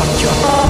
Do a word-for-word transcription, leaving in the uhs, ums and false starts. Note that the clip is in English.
John John.